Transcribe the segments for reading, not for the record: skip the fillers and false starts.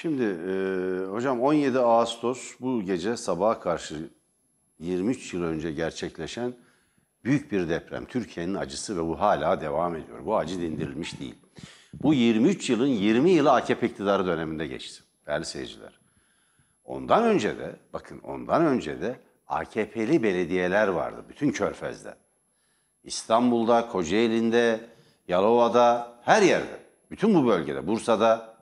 Şimdi hocam 17 Ağustos bu gece sabaha karşı 23 yıl önce gerçekleşen büyük bir deprem. Türkiye'nin acısı ve bu hala devam ediyor. Bu acı dindirilmiş değil. Bu 23 yılın 20 yılı AKP iktidarı döneminde geçti değerli seyirciler. Ondan önce de bakın AKP'li belediyeler vardı bütün Körfez'de. İstanbul'da, Kocaeli'nde, Yalova'da, her yerde. Bütün bu bölgede, Bursa'da.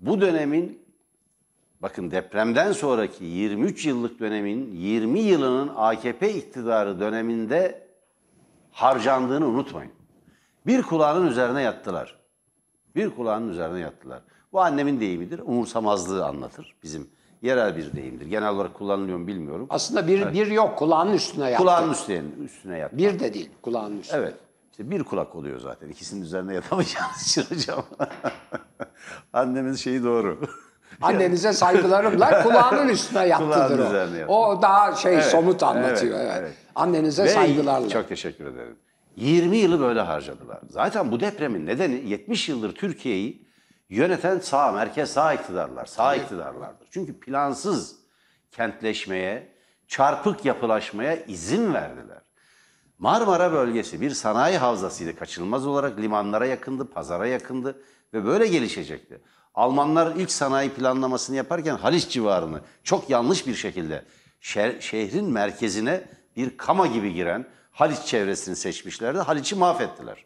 Bu dönemin, bakın depremden sonraki 23 yıllık dönemin, 20 yılının AKP iktidarı döneminde harcandığını unutmayın. Bir kulağının üzerine yattılar. Bir kulağının üzerine yattılar. Bu annemin deyimidir. Umursamazlığı anlatır. Bizim yerel bir deyimdir. Genel olarak kullanılıyor mu bilmiyorum. Aslında bir, evet. Bir yok. Kulağının üstüne yattı. Kulağının üstüne yattı. Bir de değil. Kulağının üstüne. Evet. İşte bir kulak oluyor zaten. İkisinin üzerine yatamayacağınız için hocam. Annemin şeyi doğru. Annenize saygılarımla kulağının üstüne yattıdır o. O daha şey, evet, somut anlatıyor. Evet, evet. Evet. Annenize ve saygılarla. Çok teşekkür ederim. 20 yılı böyle harcadılar. Zaten bu depremin nedeni 70 yıldır Türkiye'yi yöneten sağ, merkez sağ iktidarlar, sağ iktidarlardır. Çünkü plansız kentleşmeye, çarpık yapılaşmaya izin verdiler. Marmara bölgesi bir sanayi havzasıydı. Kaçınılmaz olarak limanlara yakındı, pazara yakındı ve böyle gelişecekti. Almanlar ilk sanayi planlamasını yaparken Haliç civarını çok yanlış bir şekilde şehrin merkezine bir kama gibi giren Haliç çevresini seçmişlerdi. Haliç'i mahvettiler.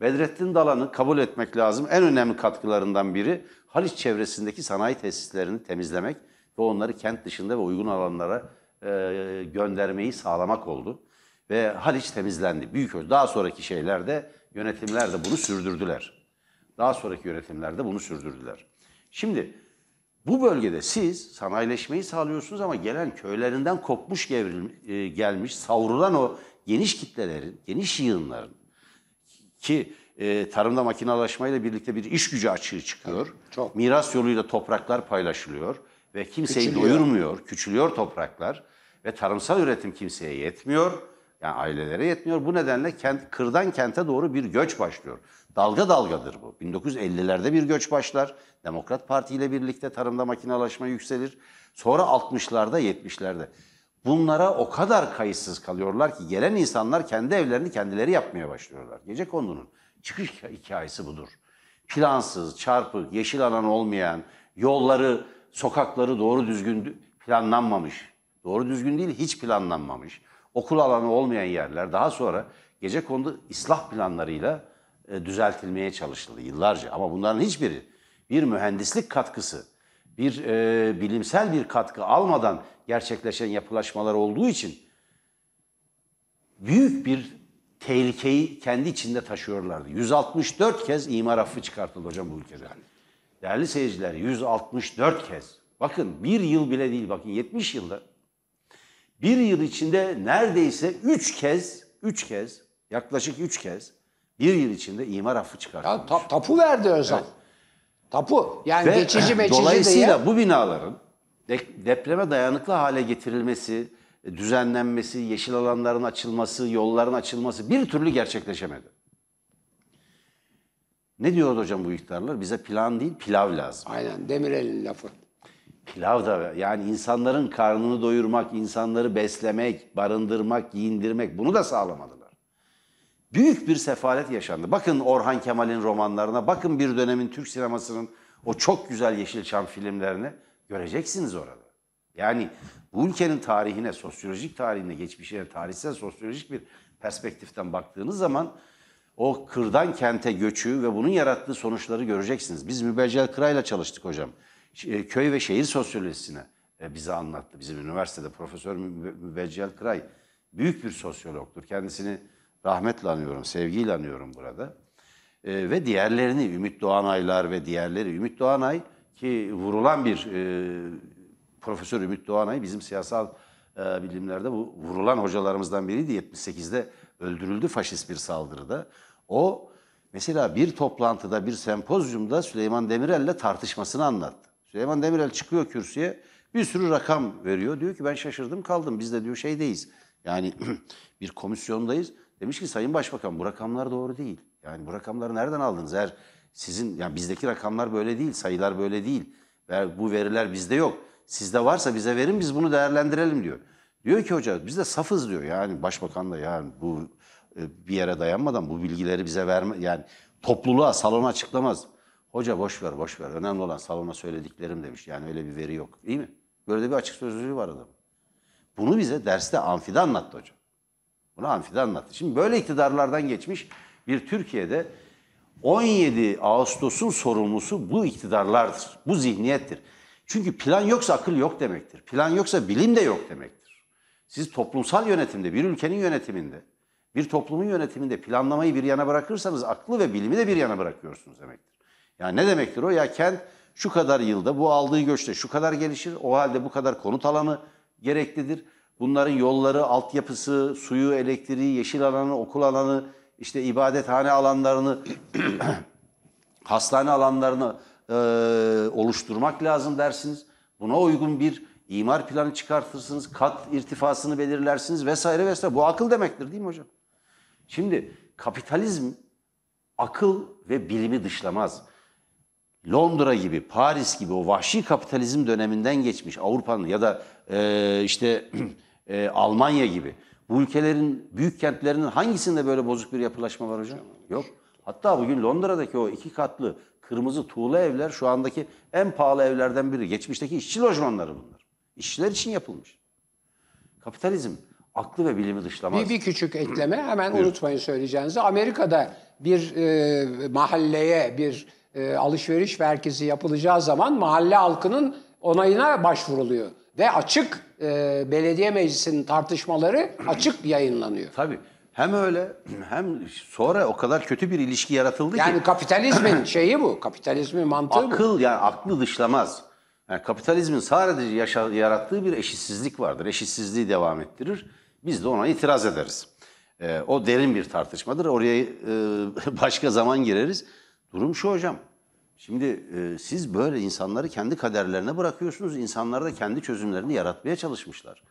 Bedrettin Dalan'ı kabul etmek lazım. En önemli katkılarından biri Haliç çevresindeki sanayi tesislerini temizlemek ve onları kent dışında ve uygun alanlara göndermeyi sağlamak oldu. Ve Haliç temizlendi. Büyük ölçüde. Daha sonraki şeylerde yönetimler de bunu sürdürdüler. Şimdi bu bölgede siz sanayileşmeyi sağlıyorsunuz ama gelen köylerinden kopmuş gelmiş, savrulan o geniş kitlelerin, geniş yığınların ki tarımda makinalaşmayla birlikte bir iş gücü açığı çıkıyor. Evet, çok. Miras yoluyla topraklar paylaşılıyor ve kimseyi doyurmuyor. Küçülüyor topraklar ve tarımsal üretim kimseye yetmiyor. Yani ailelere yetmiyor. Bu nedenle kırdan kente doğru bir göç başlıyor. Dalga dalgadır bu. 1950'lerde bir göç başlar. Demokrat Parti ile birlikte tarımda makinalaşma yükselir. Sonra 60'larda, 70'lerde. Bunlara o kadar kayıtsız kalıyorlar ki gelen insanlar kendi evlerini kendileri yapmaya başlıyorlar. Gecekondu'nun çıkış hikayesi budur. Plansız, çarpık, yeşil alan olmayan, yolları, sokakları doğru düzgün planlanmamış. Doğru düzgün değil, hiç planlanmamış. Okul alanı olmayan yerler daha sonra Gecekondu ıslah planlarıyla düzeltilmeye çalışıldı yıllarca. Ama bunların hiçbiri bir mühendislik katkısı, bir bilimsel bir katkı almadan gerçekleşen yapılaşmalar olduğu için büyük bir tehlikeyi kendi içinde taşıyorlardı. 164 kez imar affı çıkartıldı hocam bu ülkede. Değerli seyirciler, 164 kez. Bakın bir yıl bile değil, bakın 70 yılda. Bir yıl içinde neredeyse 3 kez, yaklaşık 3 kez bir yıl içinde imar affı çıkartılmış. Ya, tapu verdi Özal. Evet. Tapu. Yani ve geçici meçici dolayısıyla diye. Bu binaların depreme dayanıklı hale getirilmesi, düzenlenmesi, yeşil alanların açılması, yolların açılması bir türlü gerçekleşemedi. Ne diyordu hocam bu iktidarlar? Bize plan değil, pilav lazım. Aynen, Demirel'in lafı. Pilav da yani insanların karnını doyurmak, insanları beslemek, barındırmak, giyindirmek, bunu da sağlamadılar. Büyük bir sefalet yaşandı. Bakın Orhan Kemal'in romanlarına, bakın bir dönemin Türk sinemasının o çok güzel Yeşilçam filmlerine, göreceksiniz orada. Yani bu ülkenin tarihine, sosyolojik tarihine, geçmişine, tarihsel sosyolojik bir perspektiften baktığınız zaman o kırdan kente göçü ve bunun yarattığı sonuçları göreceksiniz. Biz Mübeccel Kıray'la çalıştık hocam. Köy ve şehir sosyolojisine bize anlattı. Bizim üniversitede Profesör Mübeccel Kıray büyük bir sosyologtur. Kendisini rahmetle anıyorum, sevgiyle anıyorum burada. Ve diğerlerini, Ümit Doğanaylar ve diğerleri. Ümit Doğanay ki vurulan bir Profesör Ümit Doğanay bizim siyasal bilimlerde bu vurulan hocalarımızdan biriydi. 78'de öldürüldü faşist bir saldırıda. O mesela bir toplantıda, bir sempozyumda Süleyman Demirel'le tartışmasını anlattı. Süleyman Demirel çıkıyor kürsüye, bir sürü rakam veriyor. Diyor ki ben şaşırdım kaldım, biz de diyor şeydeyiz. Yani bir komisyondayız. Demiş ki Sayın Başbakan bu rakamlar doğru değil. Yani bu rakamları nereden aldınız? Eğer Sizin, yani bizdeki rakamlar böyle değil, sayılar böyle değil. Bu veriler bizde yok. Sizde varsa bize verin, biz bunu değerlendirelim diyor. Diyor ki hoca biz de safız diyor. Yani başbakan da yani bu bir yere dayanmadan bu bilgileri bize verme, yani topluluğa, salona açıklamaz. Hoca boş ver. Önemli olan salona söylediklerim demiş. Yani öyle bir veri yok. Değil mi? Böyle de bir açık sözlülüğü var adamın. Bunu bize derste amfide anlattı hoca. Bunu amfide anlattı. Şimdi böyle iktidarlardan geçmiş bir Türkiye'de 17 Ağustos'un sorumlusu bu iktidarlardır. Bu zihniyettir. Çünkü plan yoksa akıl yok demektir. Plan yoksa bilim de yok demektir. Siz toplumsal yönetimde, bir ülkenin yönetiminde, bir toplumun yönetiminde planlamayı bir yana bırakırsanız aklı ve bilimi de bir yana bırakıyorsunuz demektir. Yani ne demektir o? Ya kent şu kadar yılda bu aldığı göçte şu kadar gelişir. O halde bu kadar konut alanı gereklidir. Bunların yolları, altyapısı, suyu, elektriği, yeşil alanı, okul alanı, işte ibadethane alanlarını, hastane alanlarını oluşturmak lazım dersiniz. Buna uygun bir imar planı çıkartırsınız, kat irtifasını belirlersiniz vesaire vesaire. Bu akıl demektir değil mi hocam? Şimdi kapitalizm akıl ve bilimi dışlamaz. Londra gibi, Paris gibi o vahşi kapitalizm döneminden geçmiş Avrupa'nın ya da Almanya gibi. Bu ülkelerin, büyük kentlerinin hangisinde böyle bozuk bir yapılaşma var hocam? Yok. Hatta bugün Londra'daki o 2 katlı kırmızı tuğla evler şu andaki en pahalı evlerden biri. Geçmişteki işçi lojmanları bunlar. İşçiler için yapılmış. Kapitalizm aklı ve bilimi dışlamaz. Bir küçük ekleme hemen unutmayın söyleyeceğinizi. Amerika'da bir mahalleye bir alışveriş merkezi yapılacağı zaman mahalle halkının onayına başvuruluyor. Ve açık belediye meclisinin tartışmaları açık yayınlanıyor. Tabii. Hem öyle hem sonra o kadar kötü bir ilişki yaratıldı yani ki. Yani kapitalizmin şeyi bu. Kapitalizmin mantığı akıl bu. Yani aklı dışlamaz. Yani kapitalizmin sadece yarattığı bir eşitsizlik vardır. Eşitsizliği devam ettirir. Biz de ona itiraz ederiz. O derin bir tartışmadır. Oraya başka zaman gireriz. Durum şu hocam. Şimdi siz böyle insanları kendi kaderlerine bırakıyorsunuz. İnsanlar da kendi çözümlerini yaratmaya çalışmışlar.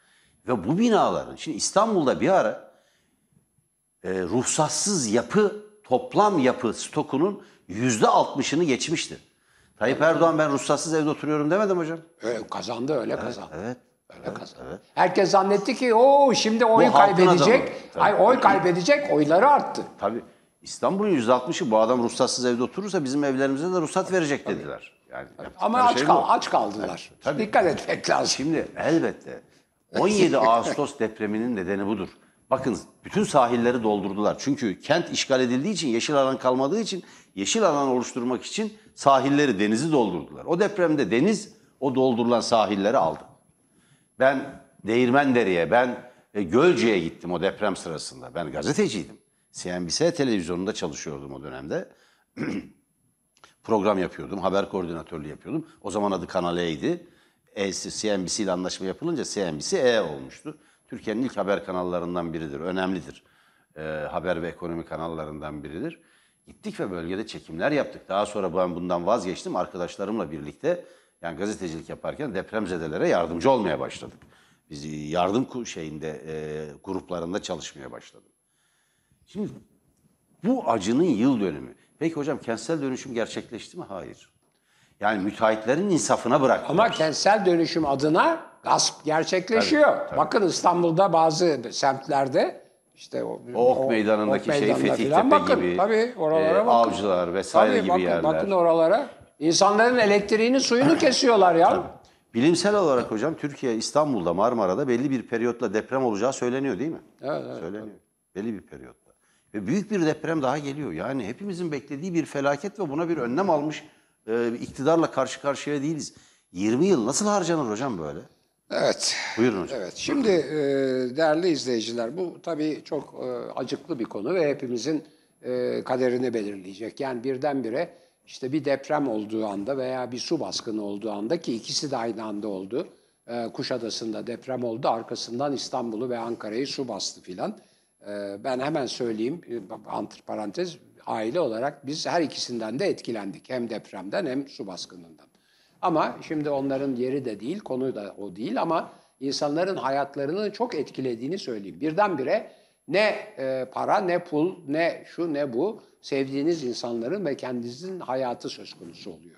Ve bu binaların, şimdi İstanbul'da bir ara ruhsatsız yapı, toplam yapı stokunun %60'ını geçmişti. Tayyip Erdoğan ben ruhsatsız evde oturuyorum demedim hocam. Kazandı, öyle kazandı. Evet. Evet. Herkes zannetti ki o şimdi oy kaybedecek. Ay, oy kaybedecek, oyları arttı. Tabii. İstanbul'un %60'ı bu adam ruhsatsız evde oturursa bizim evlerimize de ruhsat verecek dediler. Yani ama aç kaldılar. Tabii. Dikkat etmek lazım. Şimdi elbette 17 Ağustos depreminin nedeni budur. Bakın bütün sahilleri doldurdular. Çünkü kent işgal edildiği için, yeşil alan kalmadığı için, yeşil alan oluşturmak için sahilleri, denizi doldurdular. O depremde deniz o doldurulan sahilleri aldı. Ben Değirmendere'ye, ben Gölce'ye gittim o deprem sırasında. Ben gazeteciydim. CNBC televizyonunda çalışıyordum o dönemde. Program yapıyordum, haber koordinatörlüğü yapıyordum. O zaman adı Kanal E'ydi. CNBC ile anlaşma yapılınca CNBC E olmuştu. Türkiye'nin ilk haber kanallarından biridir, önemlidir. Haber ve ekonomi kanallarından biridir. Gittik ve bölgede çekimler yaptık. Daha sonra ben bundan vazgeçtim. Arkadaşlarımla birlikte, yani gazetecilik yaparken depremzedelere yardımcı olmaya başladık. Biz yardım gruplarında çalışmaya başladık. Şimdi bu acının yıl dönümü. Peki hocam kentsel dönüşüm gerçekleşti mi? Hayır. Yani müteahhitlerin insafına bıraktılar. Ama kentsel dönüşüm adına gasp gerçekleşiyor. Tabii, tabii. Bakın İstanbul'da bazı semtlerde işte ok meydanındaki Fethi'tepe gibi, tabii, oralara bakın. Avcılar vesaire tabii, gibi bakın, yerler. Bakın oralara. İnsanların elektriğini, suyunu kesiyorlar ya. Tabii. Bilimsel olarak hocam Türkiye, İstanbul'da, Marmara'da belli bir periyotla deprem olacağı söyleniyor değil mi? Evet, evet. Söyleniyor. Tabii. Belli bir periyotla. Ve büyük bir deprem daha geliyor. Yani hepimizin beklediği bir felaket ve buna bir önlem almış iktidarla karşı karşıya değiliz. 20 yıl nasıl harcanır hocam böyle? Evet. Buyurun hocam. Evet. Şimdi değerli izleyiciler, bu tabii çok acıklı bir konu ve hepimizin kaderini belirleyecek. Yani birdenbire işte bir deprem olduğu anda veya bir su baskını olduğu anda, ki ikisi de aynı anda oldu. Kuşadası'nda deprem oldu, arkasından İstanbul'u ve Ankara'yı su bastı filan. Ben hemen söyleyeyim, antiparantez, aile olarak biz her ikisinden de etkilendik. Hem depremden hem su baskınından. Ama şimdi onların yeri de değil, konu da o değil ama insanların hayatlarını çok etkilediğini söyleyeyim. Birdenbire Ne para, ne pul, ne şu, ne bu. Sevdiğiniz insanların ve kendinizin hayatı söz konusu oluyor.